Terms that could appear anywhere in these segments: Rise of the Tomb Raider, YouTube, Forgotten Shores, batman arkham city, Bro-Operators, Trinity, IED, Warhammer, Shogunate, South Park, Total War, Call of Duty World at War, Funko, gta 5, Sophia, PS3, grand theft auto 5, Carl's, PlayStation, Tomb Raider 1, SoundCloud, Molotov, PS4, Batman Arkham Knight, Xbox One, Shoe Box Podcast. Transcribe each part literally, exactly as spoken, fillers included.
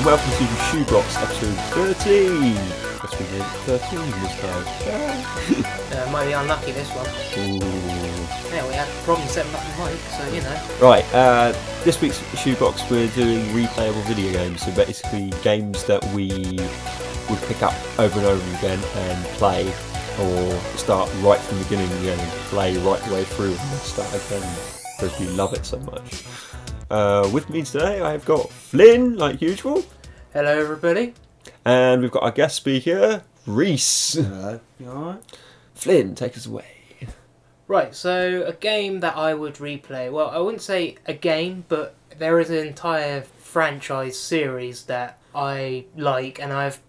and welcome to the Shoe Box episode thirteen. That's we did thirteen this time. Yeah. uh, might be unlucky this one. Ooh. Yeah, we had problems setting up the mic, so you know. Right, uh, this week's Shoe Box we're doing replayable video games, so basically games that we would pick up over and over again and play, or start right from the beginning again and play right the way through and start again because we love it so much. Uh, with me today I've got Flynn, like usual. Hello everybody. And we've got our guest speaker, Reese. Hello. You alright? Flynn, take us away. Right, so a game that I would replay, well I wouldn't say a game, but there is an entire franchise series that I like, and I've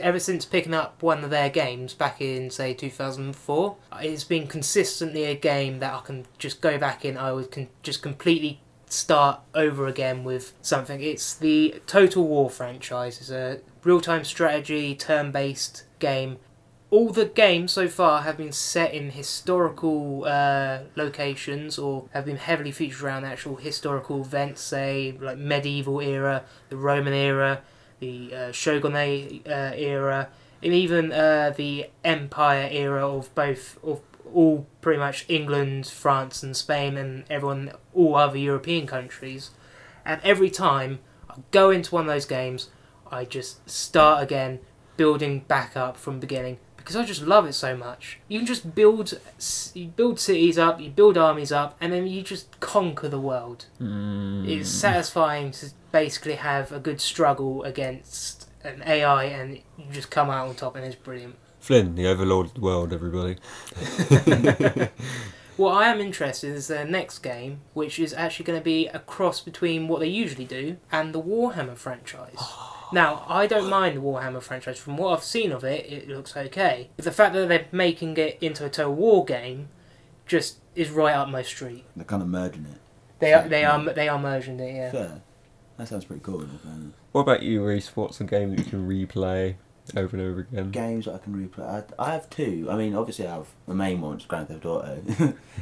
ever since picking up one of their games back in say two thousand four, it's been consistently a game that I can just go back in, I would con just completely start over again with something. It's the Total War franchise. It's a real-time strategy, turn-based game. All the games so far have been set in historical uh, locations or have been heavily featured around actual historical events, say like medieval era, the Roman era, the uh, Shogunate uh, era, and even uh, the Empire era of both of all pretty much England, France and Spain and everyone, all other European countries. And every time I go into one of those games, I just start again, building back up from beginning, because I just love it so much. You can just build, you build cities up, you build armies up, and then you just conquer the world. Mm. It's satisfying to basically have a good struggle against an A I and you just come out on top, and it's brilliant. Flynn, the overlord of the world, everybody. What I am interested in is their next game, which is actually going to be a cross between what they usually do and the Warhammer franchise. Now, I don't mind the Warhammer franchise. From what I've seen of it, it looks okay. But the fact that they're making it into a Total War game just is right up my street. They're kind of merging it. They are, they are, they are merging it, yeah. Fair. That sounds pretty cool. What about you, Reese? What's a game that you can replay over and over again? Games that I can replay. I, I have two. I mean, obviously, I have the main one, which is Grand Theft Auto.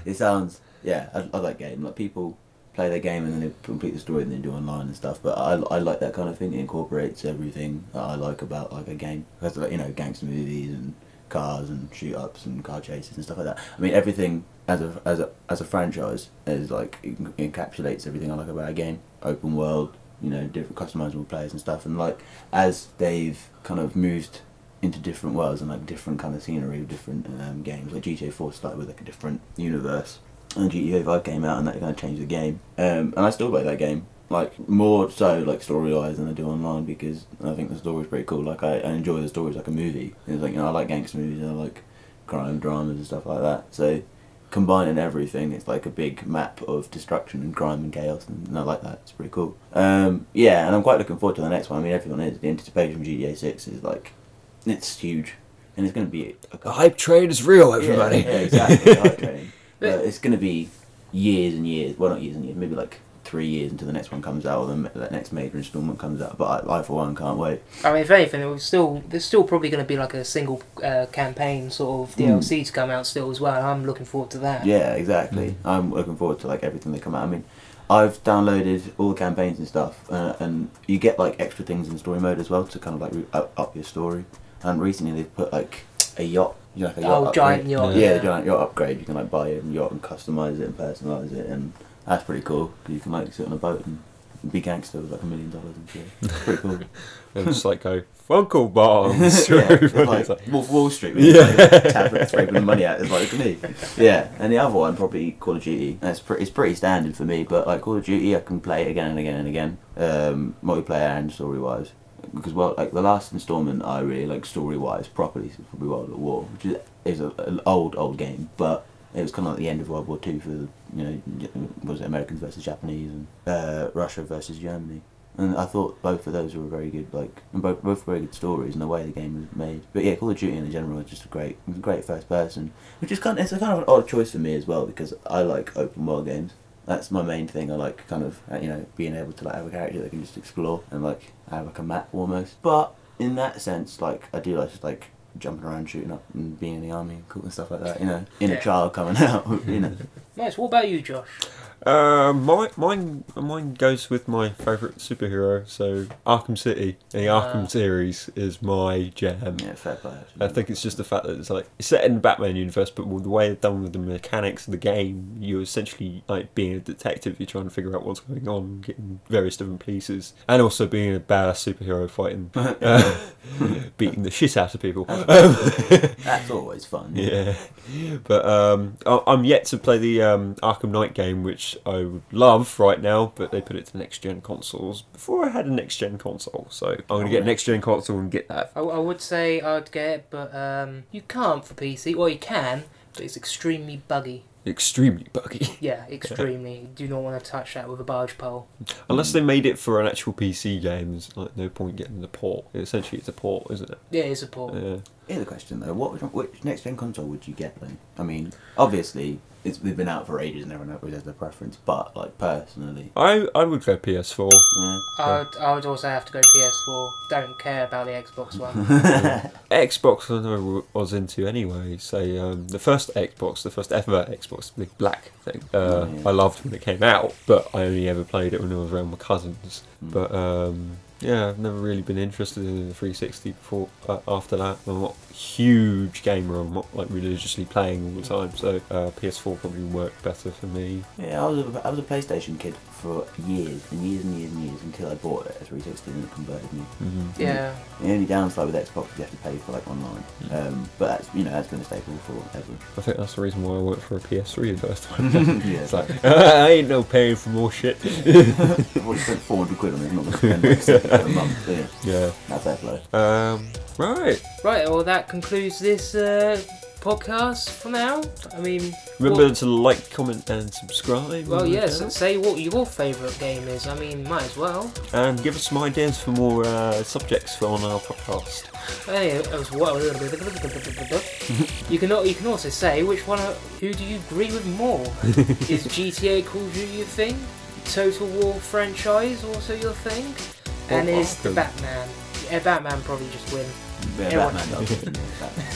It sounds, yeah, I, I like that game. Like, people play their game and then they complete the story and then do online and stuff. But I, I like that kind of thing. It incorporates everything that I like about like a game. Because, like, you know, gangster movies and cars and shoot ups and car chases and stuff like that. I mean, everything as a as a as a franchise is like it encapsulates everything I like about a game. Open world, you know, different customizable players and stuff, and like as they've kind of moved into different worlds and like different kind of scenery, different um, games, like G T A four started with like a different universe and G T A five came out and that kind of changed the game, um, and I still play that game, like more so like story wise than I do online, because I think the story's pretty cool. Like I, I enjoy the stories like a movie. It's like, you know, I like gangster movies and I like crime dramas and stuff like that, so combining everything, it's like a big map of destruction and crime and chaos, and I like that. It's pretty cool. Um, yeah, and I'm quite looking forward to the next one. I mean, everyone is. The anticipation from G T A six is like, it's huge, and it's going to be a, a hype train is real, everybody. Yeah, yeah, exactly. Hype train. Uh, it's going to be years and years. Well, not years and years. Maybe like three years until the next one comes out, or the, the next major installment comes out. But I, I, for one, can't wait. I mean, if anything, it will still there's still probably going to be like a single uh, campaign sort of D L C mm. to come out still as well. I'm looking forward to that. Yeah, exactly. Mm. I'm looking forward to like everything that come out. I mean, I've downloaded all the campaigns and stuff, uh, and you get like extra things in story mode as well to kind of like up, up your story. And recently they've put like a yacht. You know, like a yacht oh, giant yacht. Yeah, yeah, giant yacht upgrade. You can like buy a yacht and customize it and personalize it and. That's pretty cool, because you can like sit on a boat and be gangster with like a million dollars and shit. It's pretty cool. It'll just like go, Funko Bombs! Yeah, like, like, Wall Street, with yeah. like, tablet scraping the money out, it's like, me. Yeah, and the other one, probably Call of Duty. It's, pre it's pretty standard for me, but like Call of Duty, I can play it again and again and again, um, multiplayer and story-wise. Because, well, like the last installment I really like story-wise properly is probably World at War, which is, is a, an old, old game, but it was kind of like the end of World War Two for the, you know, was it Americans versus Japanese and uh, Russia versus Germany, and I thought both of those were very good, like and both both very good stories and the way the game was made. But yeah, Call of Duty in general is just a great, great first person, which is kind of, it's a kind of an odd choice for me as well, because I like open world games. That's my main thing. I like kind of, you know, being able to like have a character that can just explore and like have like a map almost. But in that sense, like I do like just like. Jumping around, shooting up, and being in the army and stuff like that, you know, in yeah. a child coming out, you know. Nice. What about you, Josh? Uh, mine, mine, mine goes with my favourite superhero. So Arkham City, the uh, Arkham series is my jam. Yeah, fair play. I think it's just the fact that it's like it's set in the Batman universe, but with the way it's done with the mechanics of the game, you're essentially like being a detective. You're trying to figure out what's going on, getting various different pieces, and also being a badass superhero fighting, uh, beating the shit out of people. That's, um, that's always fun. Yeah, but um, I, I'm yet to play the um, Arkham Knight game, which I would love right now, but they put it to next-gen consoles before I had a next-gen console, so I'm going to get a next-gen console and get that. I, I would say I'd get it, but um, you can't for P C. Well, you can, but it's extremely buggy. Extremely buggy. Yeah, extremely. Do not want to touch that with a barge pole. Unless they made it for an actual P C game, there's like no point getting the port. Essentially, it's a port, isn't it? Yeah, it's a port. Yeah. Here's the question though: what which next-gen console would you get then? I mean, obviously, it's they've been out for ages and everyone always has their preference, but like personally, I I would go P S four. Yeah. I would, I would also have to go P S four. Don't care about the Xbox One. Yeah. Xbox One I was into anyway. So um, the first Xbox, the first ever Xbox, the black thing, uh, oh, yeah. I loved when it came out, but I only ever played it when I was around my cousins. Mm. But um, yeah, I've never really been interested in the three sixty before. Uh, after that, I'm not a huge gamer. I'm not like religiously playing all the time, so uh, P S four probably worked better for me. Yeah, I was a, I was a PlayStation kid for years and years and years and years until I bought it at three sixty and it converted me. Mm-hmm. Yeah. The only downside with Xbox is you have to pay for like online, mm. um, but that's you know that's been a staple forever. I think that's the reason why I went for a P S three the first time. Yeah, it's like I ain't no paying for more shit. Well, you spent four hundred quid on it. I'm not going to spend like, a month. Yeah. Yeah. That's that flow. Um. Right. Right. Well, that concludes this Uh... podcast for now. I mean, remember what, to like, comment and subscribe. Well, yes, and say what your favourite game is. I mean, might as well. And give us some ideas for more uh, subjects for on our podcast. Hey, it was what you can. You can also say which one. Who do you agree with more? Is G T A Call of Duty your thing? Total War franchise also your thing? What and is the Batman? Yeah, Batman probably just win. Yeah, Batman does. Batman.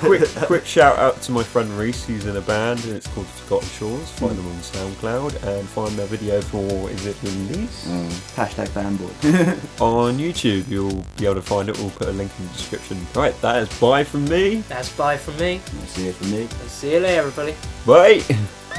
quick, quick shout out to my friend Reese, who's in a band and it's called Forgotten Shores. Find mm. them on SoundCloud and find their video for Is It Release? Mm. Hashtag fanboy. On YouTube, you'll be able to find it. We'll put a link in the description. Right, that is bye from me. That's bye from me. I'll see you from me. I'll see you later, everybody. Bye.